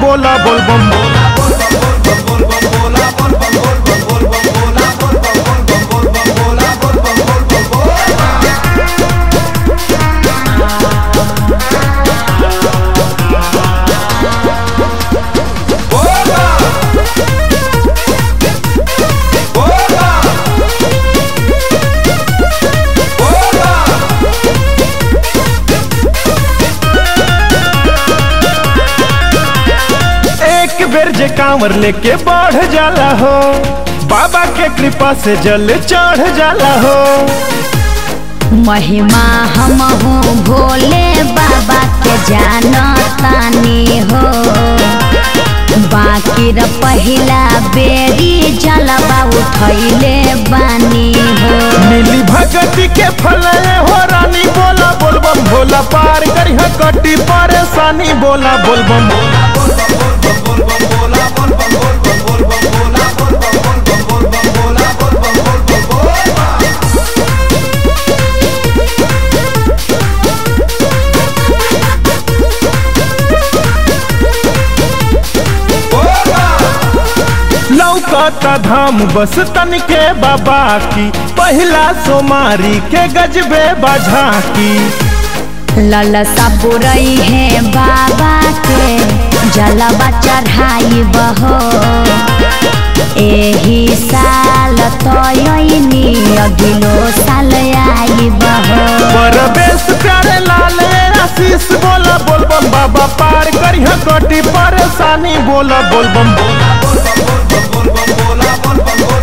बोला बोल बम बोला बोल बम बोल बम बोला बोल बम बोल बम बोल बम बोला बोल बम बोल बम बोल बम बोला बोल बम बोल बम बोला जे कांवर लेके बढ़ जाला हो, बाबा के कृपा से जल चढ़ जाला हो। महिमा हम हो भोले बाबा के जाना तानी हो, बाकी र पहिला बेरी जलवा उठैले बानी हो। मिली भगती के फल हो रानी बोला बोलबम भोला पार करिह कटी परेशानी बोला बोलबम बोला लौकता धाम बस तन के बाबा की, पहला सोमारी के गजबे बाजा की। ललसा बुरई है बाबा के जलवा चढ़ाई बहो, एही साल तो योनी अगिलो साल आई बहो। परवेश प्यारे लाल आशीष बोला बोलबम बाबा पार करिह कटी परेशानी बोला बोलबम बोला बोल बम बोला बोल बम बोला बोल बम।